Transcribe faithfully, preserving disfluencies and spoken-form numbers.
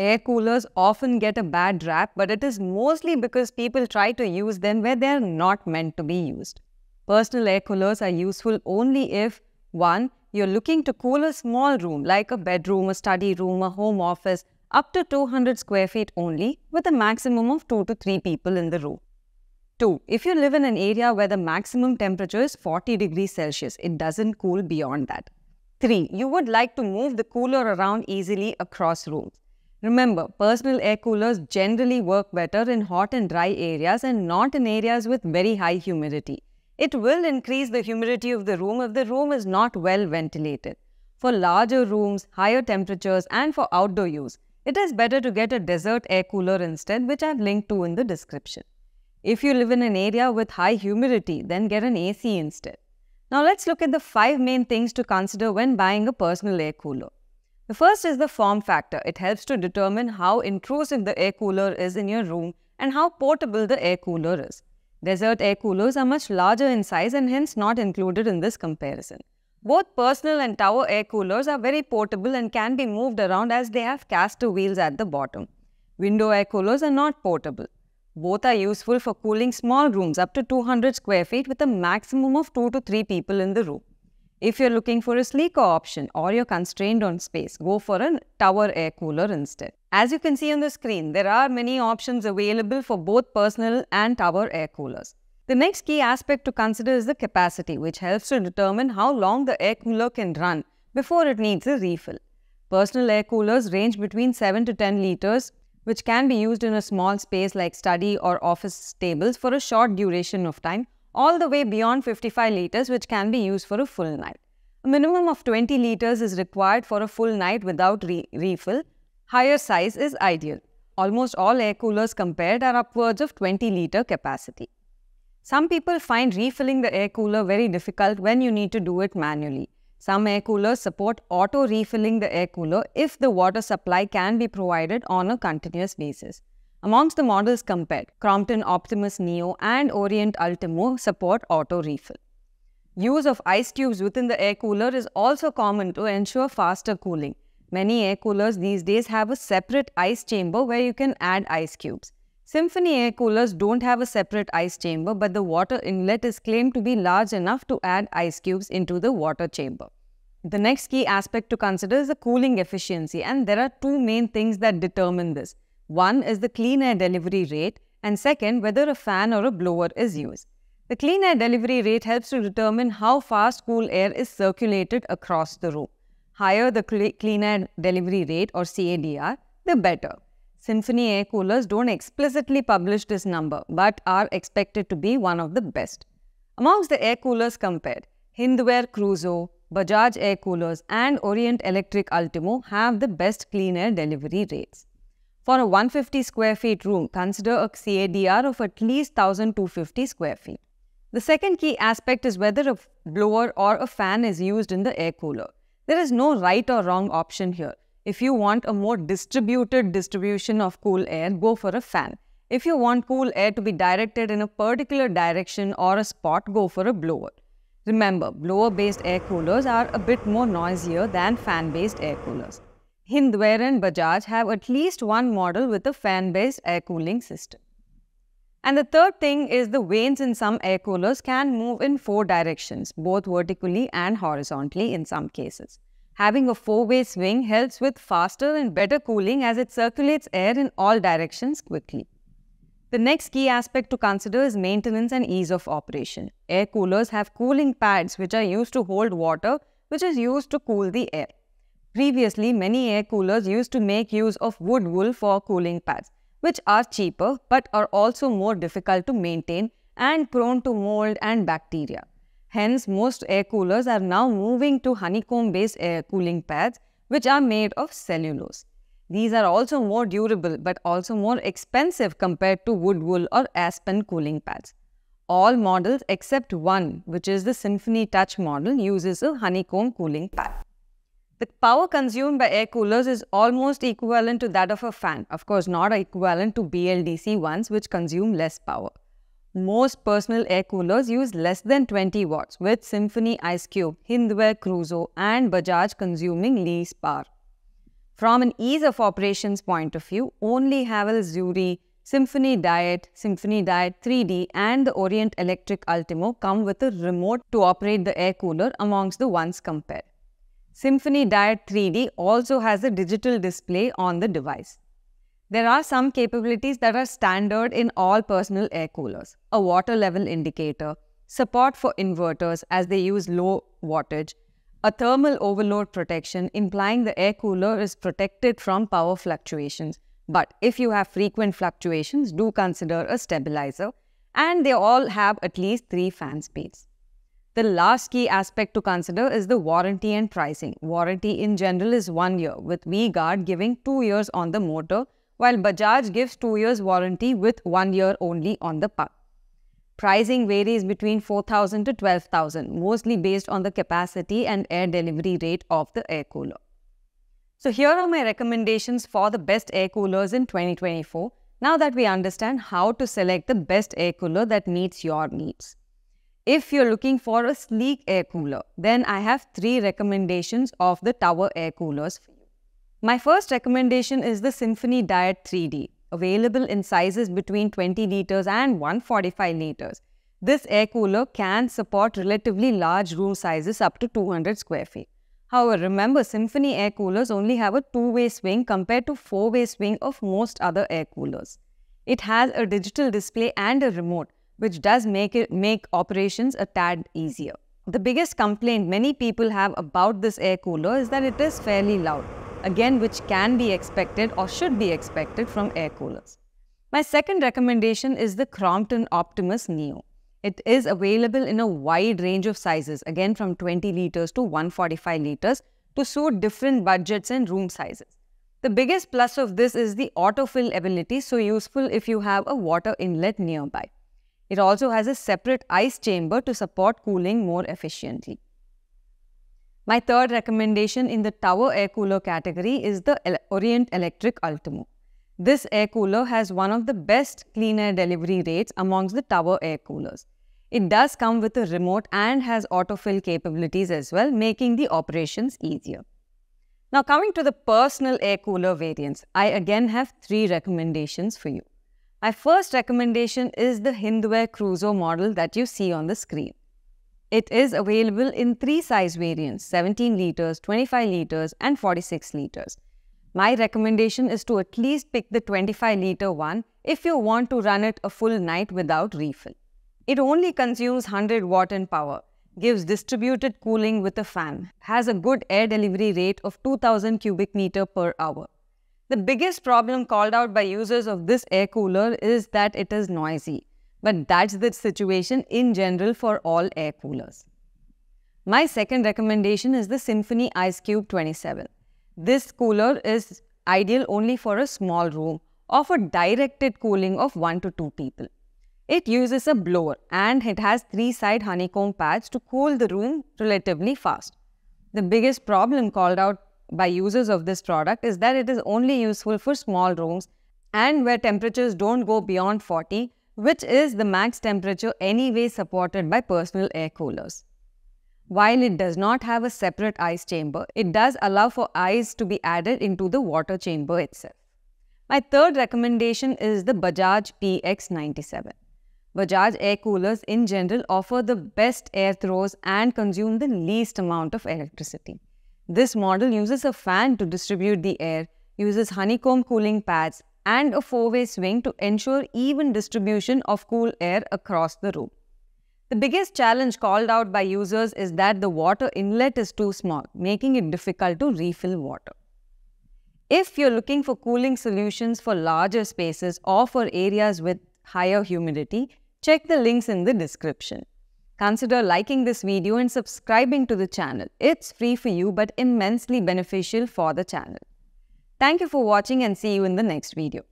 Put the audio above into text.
air coolers often get a bad rap, but it is mostly because people try to use them where they are not meant to be used. Personal air coolers are useful only if, one, you're looking to cool a small room like a bedroom, a study room, a home office, up to two hundred square feet only, with a maximum of two to three people in the room. two. If you live in an area where the maximum temperature is forty degrees Celsius, it doesn't cool beyond that. three. You would like to move the cooler around easily across rooms. Remember, personal air coolers generally work better in hot and dry areas and not in areas with very high humidity. It will increase the humidity of the room if the room is not well ventilated. For larger rooms, higher temperatures, and for outdoor use, it is better to get a desert air cooler instead, which I've linked to in the description. If you live in an area with high humidity, then get an A C instead. Now let's look at the five main things to consider when buying a personal air cooler. The first is the form factor. It helps to determine how intrusive the air cooler is in your room and how portable the air cooler is. Desert air coolers are much larger in size and hence not included in this comparison. Both personal and tower air coolers are very portable and can be moved around as they have caster wheels at the bottom. Window air coolers are not portable. Both are useful for cooling small rooms up to two hundred square feet with a maximum of two to three people in the room. If you're looking for a sleeker option or you're constrained on space, go for a tower air cooler instead. As you can see on the screen, there are many options available for both personal and tower air coolers. The next key aspect to consider is the capacity, which helps to determine how long the air cooler can run before it needs a refill. Personal air coolers range between seven to ten liters, which can be used in a small space like study or office tables for a short duration of time, all the way beyond fifty-five liters, which can be used for a full night. A minimum of twenty liters is required for a full night without re refill. Higher size is ideal. Almost all air coolers compared are upwards of twenty liter capacity. Some people find refilling the air cooler very difficult when you need to do it manually. Some air coolers support auto-refilling the air cooler if the water supply can be provided on a continuous basis. Amongst the models compared, Crompton Optimus Neo and Orient Ultimo support auto-refill. Use of ice cubes within the air cooler is also common to ensure faster cooling. Many air coolers these days have a separate ice chamber where you can add ice cubes. Symphony air coolers don't have a separate ice chamber, but the water inlet is claimed to be large enough to add ice cubes into the water chamber. The next key aspect to consider is the cooling efficiency, and there are two main things that determine this. One is the clean air delivery rate, and second, whether a fan or a blower is used. The clean air delivery rate helps to determine how fast cool air is circulated across the room. Higher the clean air delivery rate or C A D R, the better. Symphony air coolers don't explicitly publish this number, but are expected to be one of the best. Amongst the air coolers compared, Hindware Cruzo, Bajaj Air Coolers and Orient Electric Ultimo have the best clean air delivery rates. For a one hundred fifty square feet room, consider a C A D R of at least one thousand two hundred fifty square feet. The second key aspect is whether a blower or a fan is used in the air cooler. There is no right or wrong option here. If you want a more distributed distribution of cool air, go for a fan. If you want cool air to be directed in a particular direction or a spot, go for a blower. Remember, blower-based air coolers are a bit more noisier than fan-based air coolers. Hindware and Bajaj have at least one model with a fan-based air cooling system. And the third thing is the vanes in some air coolers can move in four directions, both vertically and horizontally in some cases. Having a four-way swing helps with faster and better cooling as it circulates air in all directions quickly. The next key aspect to consider is maintenance and ease of operation. Air coolers have cooling pads which are used to hold water, which is used to cool the air. Previously, many air coolers used to make use of wood wool for cooling pads, which are cheaper but are also more difficult to maintain and prone to mold and bacteria. Hence, most air coolers are now moving to honeycomb-based air cooling pads, which are made of cellulose. These are also more durable, but also more expensive compared to wood wool or aspen cooling pads. All models except one, which is the Symphony Touch model, uses a honeycomb cooling pad. The power consumed by air coolers is almost equivalent to that of a fan. Of course, not equivalent to B L D C ones, which consume less power. Most personal air coolers use less than twenty watts, with Symphony Ice Cube, Hindware Cruzo and Bajaj consuming least power. From an ease of operations point of view, only Havells Uri, Symphony Diet, Symphony Diet three D and the Orient Electric Ultimo come with a remote to operate the air cooler amongst the ones compared. Symphony Diet three D also has a digital display on the device. There are some capabilities that are standard in all personal air coolers. A water level indicator, support for inverters as they use low wattage, a thermal overload protection implying the air cooler is protected from power fluctuations. But if you have frequent fluctuations, do consider a stabilizer, and they all have at least three fan speeds. The last key aspect to consider is the warranty and pricing. Warranty in general is one year, with V-Guard giving two years on the motor, while Bajaj gives two years warranty with one year only on the pump. Pricing varies between four thousand to twelve thousand, mostly based on the capacity and air delivery rate of the air cooler. So here are my recommendations for the best air coolers in twenty twenty-four, now that we understand how to select the best air cooler that meets your needs. If you're looking for a sleek air cooler, then I have three recommendations of the tower air coolers for you. My first recommendation is the Symphony Diet three D, available in sizes between twenty liters and one hundred forty-five liters. This air cooler can support relatively large room sizes up to two hundred square feet. However, remember, Symphony air coolers only have a two-way swing compared to four-way swing of most other air coolers. It has a digital display and a remote, which does make it make operations a tad easier. The biggest complaint many people have about this air cooler is that it is fairly loud, again which can be expected or should be expected from air coolers. My second recommendation is the Crompton Optimus Neo. It is available in a wide range of sizes, again from twenty liters to one hundred forty-five liters, to suit different budgets and room sizes. The biggest plus of this is the autofill ability, so useful if you have a water inlet nearby. It also has a separate ice chamber to support cooling more efficiently. My third recommendation in the tower air cooler category is the Orient Electric Ultimo. This air cooler has one of the best clean air delivery rates amongst the tower air coolers. It does come with a remote and has autofill capabilities as well, making the operations easier. Now coming to the personal air cooler variants, I again have three recommendations for you. My first recommendation is the Hindware Cruzo model that you see on the screen. It is available in three size variants, seventeen liters, twenty-five liters and forty-six liters. My recommendation is to at least pick the twenty-five litre one if you want to run it a full night without refill. It only consumes one hundred watt in power, gives distributed cooling with a fan, has a good air delivery rate of two thousand cubic meter per hour. The biggest problem called out by users of this air cooler is that it is noisy, but that's the situation in general for all air coolers. My second recommendation is the Symphony Ice Cube twenty-seven. This cooler is ideal only for a small room or for directed cooling of one to two people. It uses a blower and it has three-side honeycomb pads to cool the room relatively fast. The biggest problem called out by users of this product is that it is only useful for small rooms and where temperatures don't go beyond forty, which is the max temperature anyway supported by personal air coolers. While it does not have a separate ice chamber, it does allow for ice to be added into the water chamber itself. My third recommendation is the Bajaj P X ninety-seven. Bajaj air coolers in general offer the best air throws and consume the least amount of electricity. This model uses a fan to distribute the air, uses honeycomb cooling pads and a four-way swing to ensure even distribution of cool air across the room. The biggest challenge called out by users is that the water inlet is too small, making it difficult to refill water. If you're looking for cooling solutions for larger spaces or for areas with higher humidity, check the links in the description. Consider liking this video and subscribing to the channel. It's free for you but immensely beneficial for the channel. Thank you for watching and see you in the next video.